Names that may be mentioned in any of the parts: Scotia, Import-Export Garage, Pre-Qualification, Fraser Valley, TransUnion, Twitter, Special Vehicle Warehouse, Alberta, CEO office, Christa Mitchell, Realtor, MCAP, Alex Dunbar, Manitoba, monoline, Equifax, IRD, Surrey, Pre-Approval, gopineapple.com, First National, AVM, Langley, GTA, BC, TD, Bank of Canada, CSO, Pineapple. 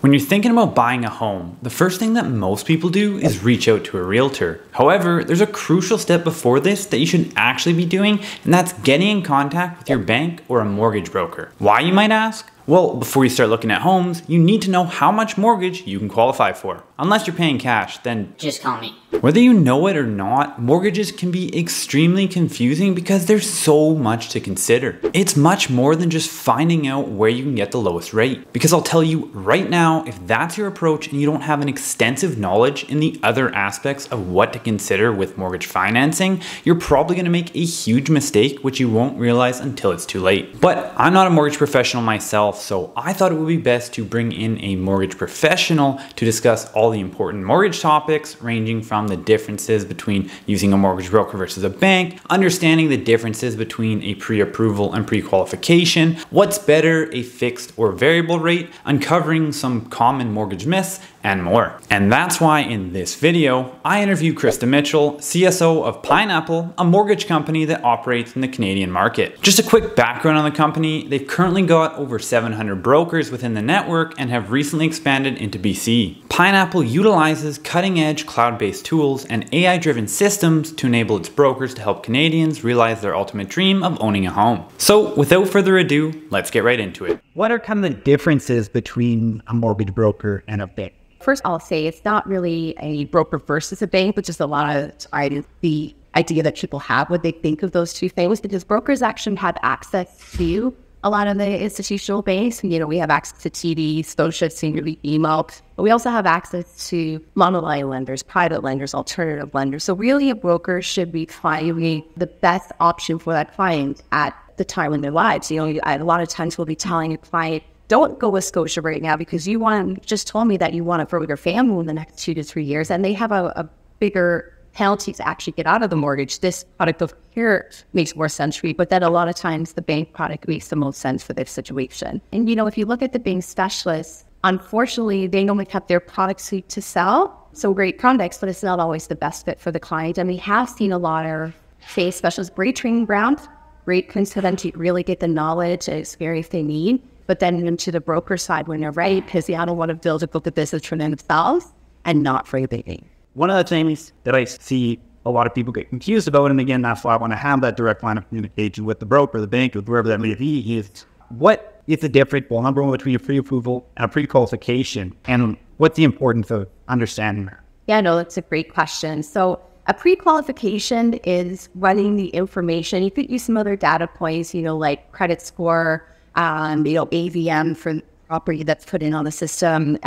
When you're thinking about buying a home, the first thing that most people do is reach out to a realtor. However, there's a crucial step before this that you should actually be doing, and that's getting in contact with your bank or a mortgage broker. Why, you might ask? Well, before you start looking at homes, you need to know how much mortgage you can qualify for. Unless you're paying cash, then just call me. Whether you know it or not, mortgages can be extremely confusing because there's so much to consider. It's much more than just finding out where you can get the lowest rate. Because I'll tell you right now, if that's your approach and you don't have an extensive knowledge in the other aspects of what to consider with mortgage financing, you're probably going to make a huge mistake which you won't realize until it's too late. But I'm not a mortgage professional myself, so I thought it would be best to bring in a mortgage professional to discuss all the important mortgage topics, ranging from the differences between using a mortgage broker versus a bank, understanding the differences between a pre-approval and pre-qualification, what's better, a fixed or variable rate, uncovering some common mortgage myths, and more. And that's why in this video, I interview Christa Mitchell, CSO of Pineapple, a mortgage company that operates in the Canadian market. Just a quick background on the company, they've currently got over 700 brokers within the network and have recently expanded into BC. Pineapple utilizes cutting-edge cloud-based tools and AI-driven systems to enable its brokers to help Canadians realize their ultimate dream of owning a home. So without further ado, let's get right into it. What are kind of the differences between a mortgage broker and a bank? First, I'll say it's not really a broker versus a bank, but just a lot of the idea that people have when they think of those two things, because brokers actually have access to a lot of the institutional banks. You know, we have access to TD, Scotia, Senior League, email, but we also have access to monoline lenders, private lenders, alternative lenders. So really a broker should be finding the best option for that client at the time in their lives. You know, a lot of times we'll be telling a client, don't go with Scotia right now because you just told me that you want to grow your family in the next 2 to 3 years, and they have a bigger penalty to actually get out of the mortgage. This product over here makes more sense for you, but then a lot of times the bank product makes the most sense for this situation. And you know, if you look at the bank specialists, unfortunately, they only have their product suite to sell, some great products, but it's not always the best fit for the client. And we have seen a lot of face specialists, great training ground, great clients for them to really get the knowledge and experience they need. But then into the broker side when they're ready, because they don't want to build a book of business for themselves and not for a bank. One of the things that I see a lot of people get confused about, and again, that's why I want to have that direct line of communication with the broker, the bank, or whoever that may be, is what is the difference, well, number one, between a pre-approval and a pre-qualification, and what's the importance of understanding that? Yeah, no, that's a great question. So a pre-qualification is running the information. You could use some other data points, you know, like credit score, you know, AVM for the property that's put in on the system,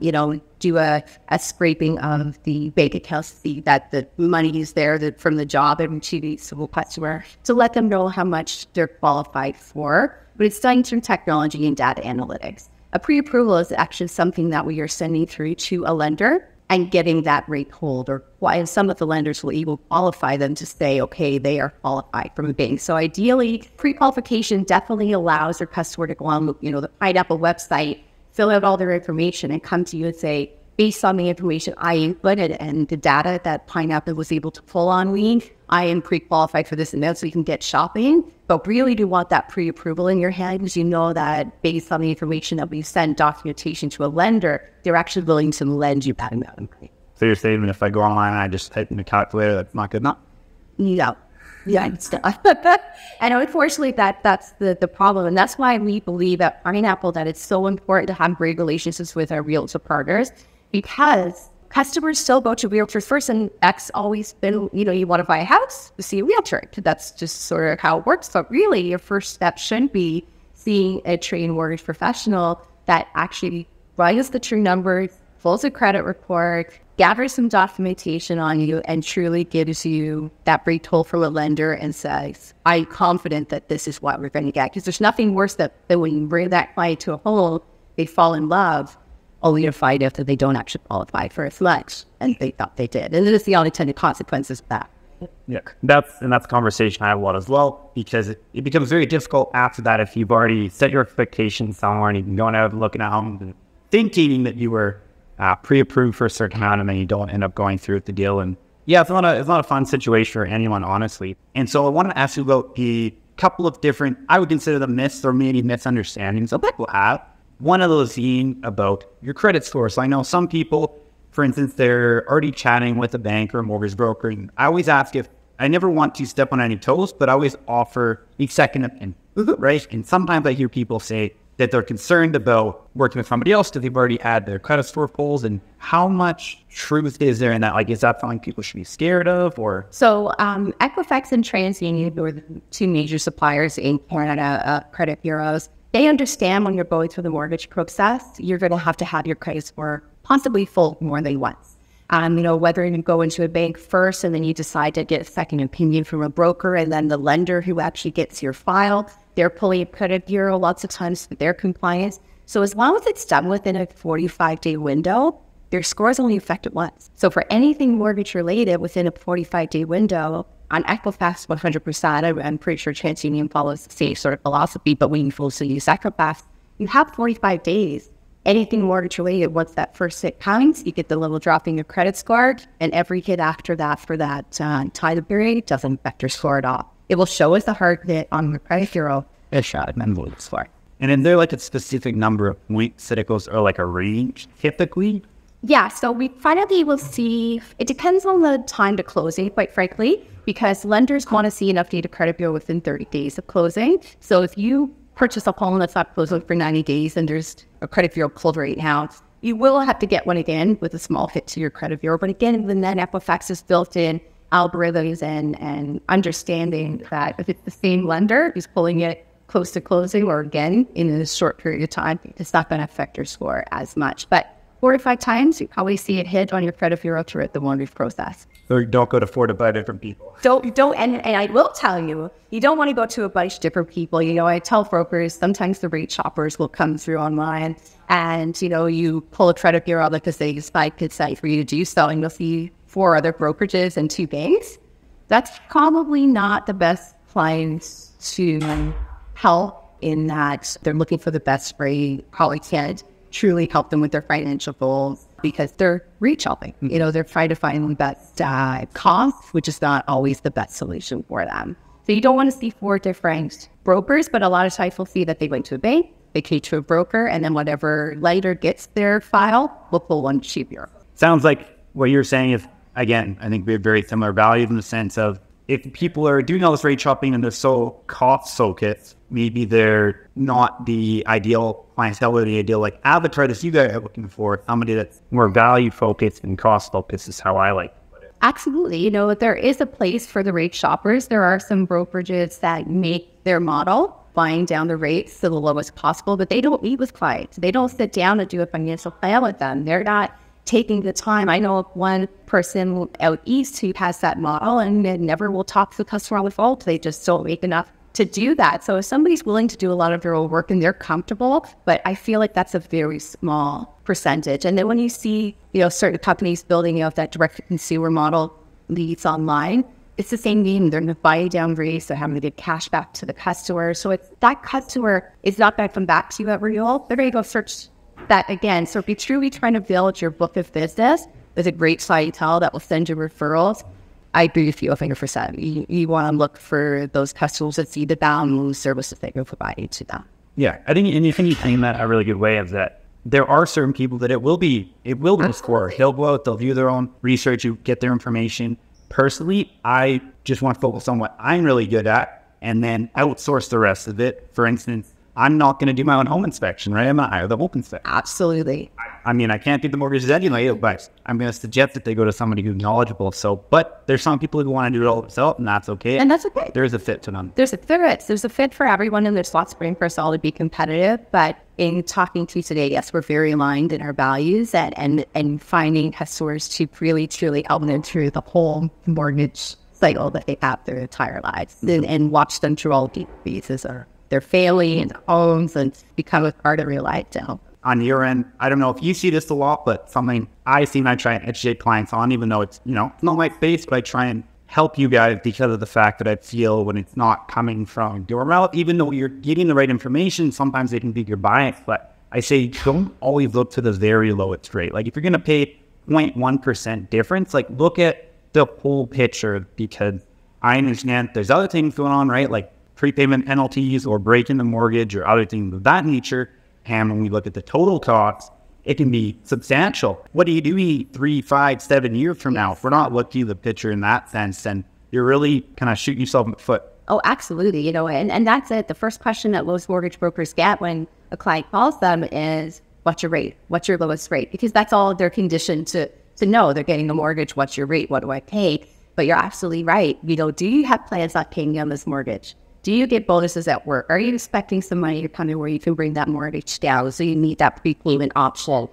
you know, do a scraping of the bank account to see that the money is there from the job and to the civil customer to let them know how much they're qualified for. But it's done through technology and data analytics. A pre-approval is actually something that we are sending through to a lender and getting that rate hold, or why some of the lenders will even qualify them to say, okay, they are qualified from a bank. So ideally, pre-qualification definitely allows their customer to go on, you know, the Pineapple website, fill out all their information and come to you and say, based on the information I inputted and the data that Pineapple was able to pull on me, I am pre-qualified for this and that, so you can get shopping. But really do want that pre-approval in your hand, because you know that based on the information that we send documentation to a lender, they're actually willing to lend you that amount of money. So you're saying if I go online and I just type in a calculator, that's not good enough? No. Yeah, it's not. And unfortunately, that's the problem. And that's why we believe at Pineapple that it's so important to have great relationships with our realtor partners, because customers still go to realtors first, and that's always been, you know, you want to buy a house, you see a realtor. That's just sort of how it works. But really, your first step should be seeing a trained mortgage professional that actually runs the true numbers, pulls a credit report, gathers some documentation on you, and truly gives you that rate hold from a lender and says, I'm confident that this is what we're going to get. Because there's nothing worse than when you bring that client to a home, they fall in love, only to find out that they don't actually qualify for a flex, and they thought they did. And it is the unintended consequences of that. Yeah, that's a conversation I have a lot as well, because it becomes very difficult after that if you've already set your expectations somewhere and you've gone out looking at homes and thinking that you were pre-approved for a certain amount, and then you don't end up going through with the deal. And yeah, it's not a fun situation for anyone, honestly. And so I want to ask you about a couple of different, I would consider them myths or maybe misunderstandings that people have One of those being about your credit score. So I know some people, for instance, they're already chatting with a bank or a mortgage broker. And I always ask if, I never want to step on any toes, but I always offer a second opinion, right? And sometimes I hear people say that they're concerned about working with somebody else because they've already had their credit score polls. And how much truth is there in that? Like, is that something people should be scared of, or? So Equifax and TransUnion are the two major suppliers in Canada, credit bureaus. They understand when you're going through the mortgage process, you're going to have your credit score possibly full more than once. You know, whether you go into a bank first and then you decide to get a second opinion from a broker, and then the lender who actually gets your file, they're pulling a credit bureau lots of times for their compliance. So as long as it's done within a 45-day window, their score is only affected once. So for anything mortgage related within a 45-day window, on Equifax 100%, I'm pretty sure TransUnion follows the same sort of philosophy, but when you also use Equifax, you have 45 days. Anything mortgage related, once that first hit counts, you get the little drop in your credit score, and every hit after that for that time period doesn't affect your score at all. It will show as a hard hit on your credit bureau. It showed the score. And is there like a specific number of points that it goes, or like a range typically? Yeah, so we finally will see, it depends on the time to closing, quite frankly, because lenders want to see an updated credit bureau within 30 days of closing. So if you purchase a home that's not closing for 90 days and there's a credit bureau pulled right now, you will have to get one again with a small hit to your credit bureau. But again, then Equifax is built-in algorithms and understanding that if it's the same lender who's pulling it close to closing or again in a short period of time, it's not going to affect your score as much. But 4 to 5 times, you probably see it hit on your credit bureau throughout the mortgage process. So don't go to 4 to 5 different people. And I will tell you, you don't want to go to a bunch of different people. You know, I tell brokers, sometimes the rate shoppers will come through online and, you know, you pull a credit bureau because they decide it's safe for you to do so, and you'll see 4 other brokerages and 2 banks. That's probably not the best clients to help, in that they're looking for the best rate, probably can't truly help them with their financial goals because they're rate shopping. You know, they're trying to find the best cost, which is not always the best solution for them. So you don't want to see 4 different brokers, but a lot of times we'll see that they went to a bank, they came to a broker, and then whatever lender gets their file, we'll pull one cheaper. Sounds like what you're saying is, again, I think we have very similar values in the sense of, if people are doing all this rate shopping and they're so cost-focused, maybe they're not the ideal clientele or the ideal like avatar that you guys are looking for. Somebody that's more value-focused and cost-focused is how I like to put it. Absolutely. You know, there is a place for the rate shoppers. There are some brokerages that make their model buying down the rates to the lowest possible, but they don't meet with clients. They don't sit down and do a financial plan with them. They're not taking the time. I know of one person out east who has that model and never will talk to the customer on the phone. They just don't make enough to do that. So if somebody's willing to do a lot of their own work and they're comfortable, but I feel like that's a very small percentage. And then when you see, you know, certain companies building out that direct-to-consumer model leads online, it's the same game. They're going to buy down rates. They're having to give cash back to the customer. So it's, that customer is not going to come back to you at renewal. They're going to go search that again. So if you're truly trying to build your book of business with a great clientele that will send you referrals, I agree with you 100%. You want to look for those customers that see the value services that you're providing to them. Yeah, I think anything you saying that a really good way is that there are certain people that it will be score. They'll go out, they'll do their own research, you get their information. Personally, I just want to focus on what I'm really good at and then outsource the rest of it. For instance, I'm not going to do my own home inspection, right? I'm going to hire the home inspection. Absolutely. I mean, I can't do the mortgages anyway, but I'm going to suggest that they go to somebody who's knowledgeable. So, but there's some people who want to do it all themselves, and that's okay. And that's okay. There's a fit to them. There's a fit for everyone, and there's lots of room for us all to be competitive. But in talking to you today, yes, we're very aligned in our values and finding customers to really, truly help them through the whole mortgage cycle that they have their entire lives and watch them through all the phases or their family and homes and become a part of real life now. On your end, I don't know if you see this a lot, but something I see and I try and educate clients on, even though it's, you know, not my space, but I try and help you guys because of the fact that I feel when it's not coming from your mouth, even though you're getting the right information, sometimes they can be your bias. But I say, don't always look to the very lowest rate. Like if you're going to pay 0.1% difference, like look at the whole picture, because I understand there's other things going on, right? Like prepayment penalties or breaking the mortgage or other things of that nature. and when we look at the total cost, it can be substantial. What are you doing 3, 5, 7 years from now? If we're not looking at the picture in that sense, then you're really kind of shooting yourself in the foot. Oh, absolutely. You know, and that's it. The first question that most mortgage brokers get when a client calls them is, what's your rate? What's your lowest rate? Because that's all they're conditioned to know. They're getting a mortgage. What's your rate? What do I pay? But you're absolutely right. You know, do you have plans on paying on this mortgage? Do you get bonuses at work? Are you expecting some money to come in where you can bring that mortgage down? So you need that prepayment option.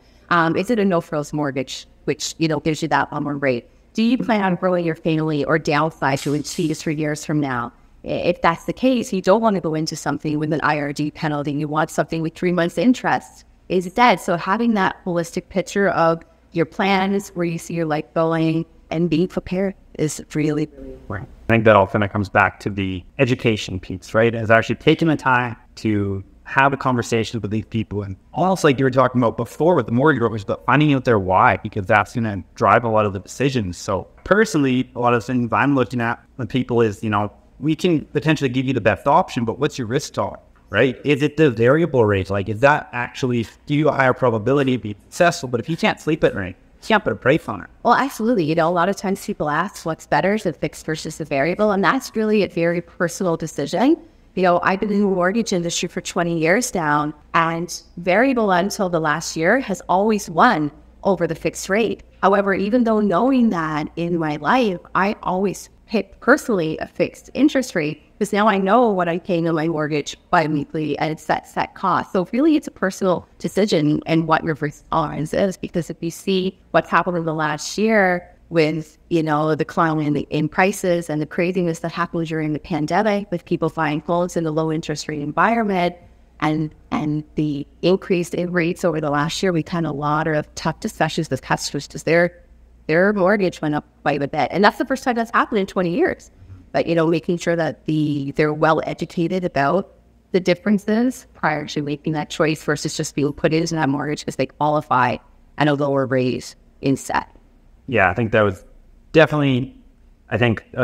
Is it a no-frills mortgage, which, you know, gives you that lower rate? Do you plan on growing your family or downsize to in 2 to 3 years from now? If that's the case, you don't want to go into something with an IRD penalty. You want something with 3 months interest instead. So having that holistic picture of your plans, where you see your life going, and being prepared is really, really important. I think that all kind of comes back to the education piece, right? Is actually taking the time to have a conversation with these people. And also, like you were talking about before with the mortgage brokers, but finding out their why, because that's going to drive a lot of the decisions. So personally, a lot of things I'm looking at with people is, you know, we can potentially give you the best option, but what's your risk tolerance, right? Is it the variable rate? Like, is that actually, give you a higher probability of being successful? But if you can't sleep at night, can't put a price on it. Well, absolutely. You know, a lot of times people ask what's better, the fixed versus the variable, and that's really a very personal decision. You know, I've been in the mortgage industry for 20 years now, and variable until the last year has always won over the fixed rate. However, even though knowing that in my life, I always pick personally a fixed interest rate because now I know what I'm paying on my mortgage bi-weekly and it's that set cost. So really it's a personal decision and what your risk tolerance is, because if you see what's happened in the last year with, you know, the climb in prices and the craziness that happened during the pandemic with people buying homes in the low interest rate environment and the increase in rates over the last year, we had a lot of tough discussions with customers because their mortgage went up quite a bit. And that's the first time that's happened in 20 years. But, you know, making sure that they're well-educated about the differences prior to making that choice versus just being put into that mortgage because they qualify at a lower rate in set. Yeah, I think that was definitely,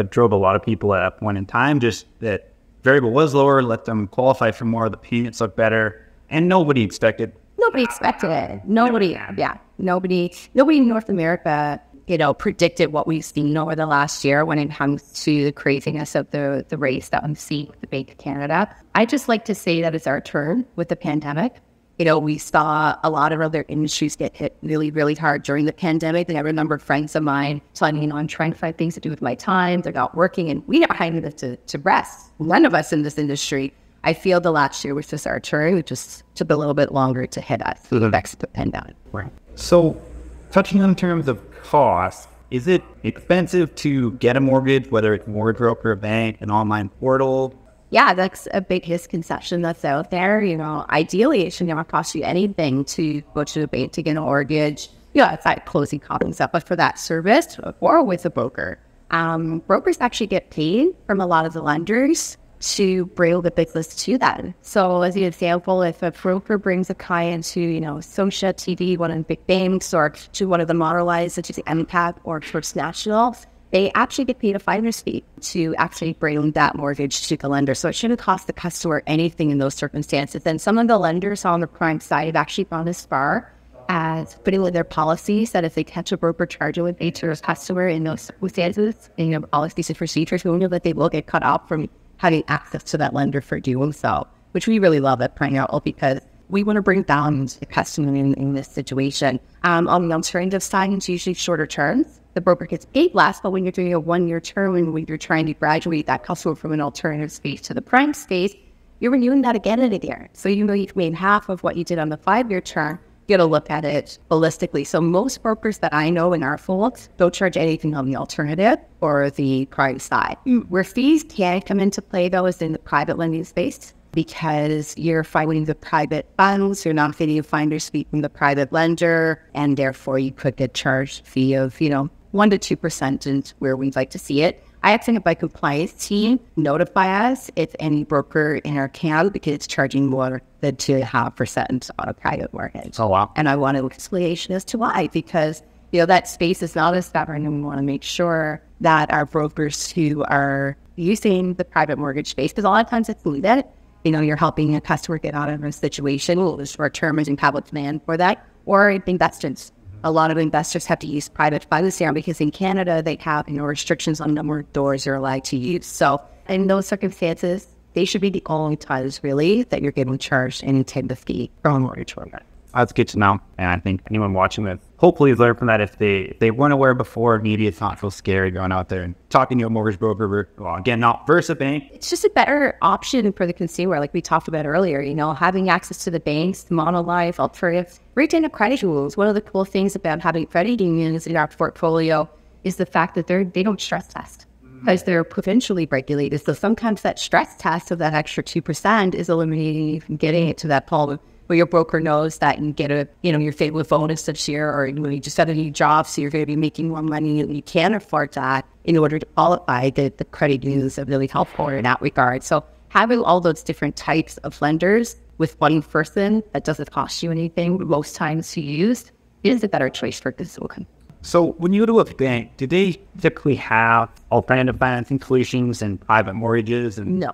drove a lot of people at that point in time, just that variable was lower, let them qualify for more, the payments look better, and nobody expected. Nobody expected it. Nobody in North America, you know, predicted what we've seen over the last year when it comes to the craziness of the rates that I'm seeing with the Bank of Canada. I just like to say that it's our turn with the pandemic. You know, we saw a lot of other industries get hit really, really hard during the pandemic. And I remember friends of mine telling me, you know, I'm trying to find things to do with my time. They're not working and we are having to rest. None of us in this industry. I feel the last year was just our turn. It just took a little bit longer to hit us through the next pandemic. Right. So, touching on terms of cost, is it expensive to get a mortgage, whether it's a mortgage broker, a bank, an online portal? Yeah, that's a big misconception that's out there. You know, ideally, it should never cost you anything to go to a bank to get a mortgage. Yeah, it's like closing costs and stuff, but for that service or with a broker, brokers actually get paid from a lot of the lenders to bring the business to them. So as an example, if a broker brings a client to, you know, Scotia, TD, one of the big banks, or to one of the modelized, such as MCAP or First National, they actually get paid a finder's fee to actually bring that mortgage to the lender. So it shouldn't cost the customer anything in those circumstances. And some of the lenders on the prime side have actually gone as far as putting in their policies that if they catch a broker charging with a customer in those circumstances, and, you know, all of these procedures, we know that they will get cut off from having access to that lender for doing so, which we really love at Pineapple because we want to bring down the customer in this situation. On the alternative side, it's usually shorter terms. The broker gets paid less, but when you're doing a one-year term and when you're trying to graduate that customer from an alternative space to the prime space, you're renewing that again in a year. So you know you've made half of what you did on the five-year term. You got to look at it holistically. So most brokers that I know in our fold don't charge anything on the alternative or the prime side. Where fees can come into play though is in the private lending space, because you're finding the private funds, you're not getting a finder's fee from the private lender, and therefore you could get charged a fee of, you know, 1 to 2% is where we'd like to see it. I actually have my compliance team notify us if any broker in our town because it's charging more than 2.5% on a private mortgage. Oh, wow. And I want an explanation as to why, because, you know, that space is not as stubborn and we want to make sure that our brokers who are using the private mortgage space, because a lot of times it's limited, you know, you're helping a customer get out of a situation. Well, the short term is in public demand for that, or investors. A lot of investors have to use private funds now because in Canada they have, you know, restrictions on the number of doors you're allowed to use. So in those circumstances, they should be the only times really that you're getting charged any type of fee from mortgage program. That's good to know. And I think anyone watching this hopefully learned from that. If they weren't aware before, maybe it's not so scary going out there and talking to a mortgage broker. Well, again, not versus a bank. It's just a better option for the consumer, like we talked about earlier, you know, having access to the banks, monolife, alternatives, retained credit rules. One of the cool things about having credit unions in our portfolio is the fact that they don't stress test because they're provincially regulated. So sometimes that stress test of that extra 2% is eliminating you from getting it to that problem. Where your broker knows that you get a, you know, your favorite bonus this year, or you just got a new job, so you're going to be making more money and you can't afford that in order to qualify. The credit unions are really helpful in that regard. So having all those different types of lenders with one person that doesn't cost you anything most times you use is a better choice for this one. So when you go to a bank, do they typically have alternative financing solutions and private mortgages? And no.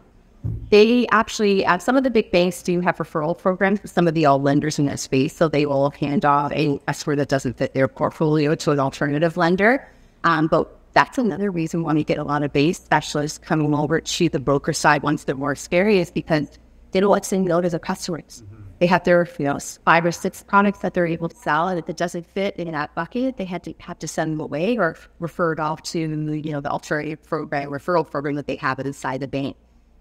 They actually, some of the big banks do have referral programs for some of the all lenders in that space. So they will hand off a customer that doesn't fit their portfolio to an alternative lender. But that's another reason why we get a lot of base specialists coming over to the broker side once they're more scary is because they don't want to say no to their customers. They have their, you know, 5 or 6 products that they're able to sell, and if it doesn't fit in that bucket, they have to send them away or referred off to, you know, the alternative program, referral program that they have inside the bank.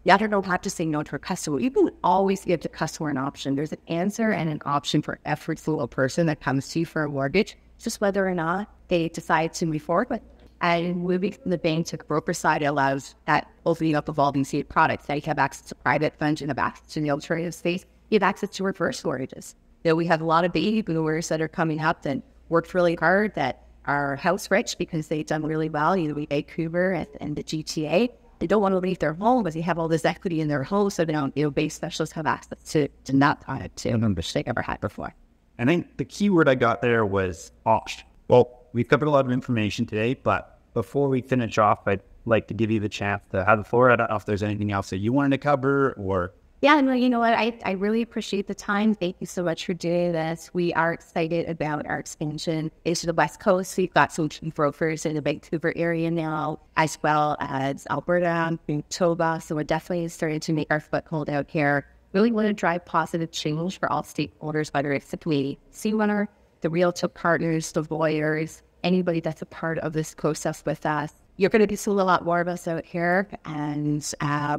I don't know how to say no to a customer. You can always give the customer an option. There's an answer and an option for every single person that comes to you for a mortgage. It's just whether or not they decide to move forward with. And moving from the bank to the broker side allows that opening up evolving seed products. Now you have access to private funds, you have access to the alternative space, you have access to reverse mortgages. You know, we have a lot of baby boomers that are coming up that worked really hard, that are house rich because they've done really well, you know, in Vancouver and the GTA. They don't want to leave their home, but they have all this equity in their home, so they don't, you know, base specialists have access to that product too, which they never had before. I think the key word I got there was option. Well, we've covered a lot of information today, but before we finish off, I'd like to give you the chance to have the floor. I don't know if there's anything else that you wanted to cover or... Yeah, no, you know what? I really appreciate the time. Thank you so much for doing this. We are excited about our expansion into the West Coast. We've got some brokers in the Vancouver area now, as well as Alberta, Manitoba. So we're definitely starting to make our foothold out here. Really want to drive positive change for all stakeholders, whether it's the PC runner, the realtor partners, the lawyers, anybody that's a part of this process with us. You're going to be seeing a lot more of us out here, and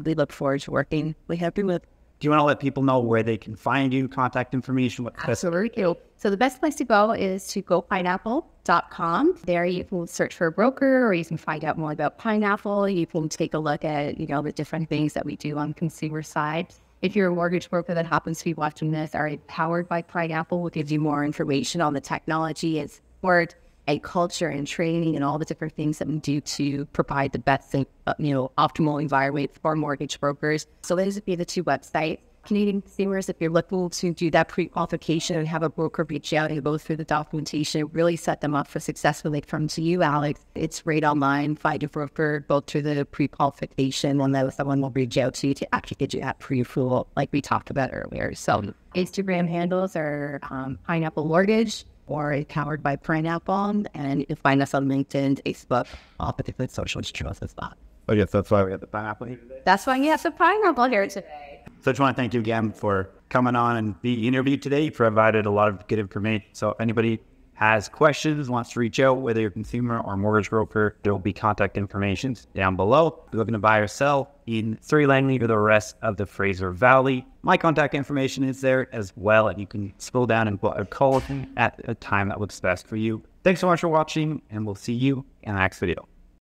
we look forward to working with everyone. Do you want to let people know where they can find you, contact information? Absolutely. So the best place to go is to gopineapple.com. There you can search for a broker, or you can find out more about Pineapple. You can take a look at, you know, the different things that we do on the consumer side. If you're a mortgage broker that happens to be watching this, are empowered by Pineapple. We'll give you more information on the technology and support and culture and training and all the different things that we do to provide the best, you know, optimal environment for mortgage brokers. So those would be the two websites. Canadian consumers, if you're looking to do that pre-qualification and have a broker reach out and go through the documentation, really set them up for success when they come to you, Alex. It's right online, find a broker, go through the pre-qualification, and then someone will reach out to you to actually get you that pre-approval, like we talked about earlier. So Instagram handles are Pineapple Mortgage, or Empowered by Pineapple, and you can find us on LinkedIn, Facebook, all particular social channels as well. Oh yes, that's why we have the Pineapple here today. That's why we have the Pineapple here today. So I just want to thank you again for coming on and being interviewed today. You provided a lot of good information. So if anybody has questions, wants to reach out, whether you're a consumer or mortgage broker, there will be contact information down below. If you're looking to buy or sell in Surrey, Langley, or the rest of the Fraser Valley, my contact information is there as well, and you can scroll down and call at a time that looks best for you. Thanks so much for watching, and we'll see you in the next video.